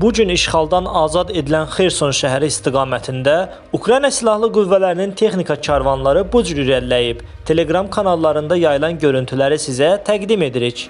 Bugün işğaldan azad edilən Kherson şəhəri istiqamətində Ukrayna Silahlı Qüvvələrinin texnika karvanları bu cür irəliləyib. Telegram kanallarında yayılan görüntüləri sizə təqdim edirik.